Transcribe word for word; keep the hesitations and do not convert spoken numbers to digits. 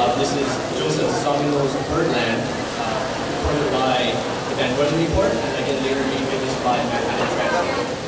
Uh, this is Joseph Zawinul's Birdland, uh, reported by the Weather Report, and again later repaid this by Manhattan Transport.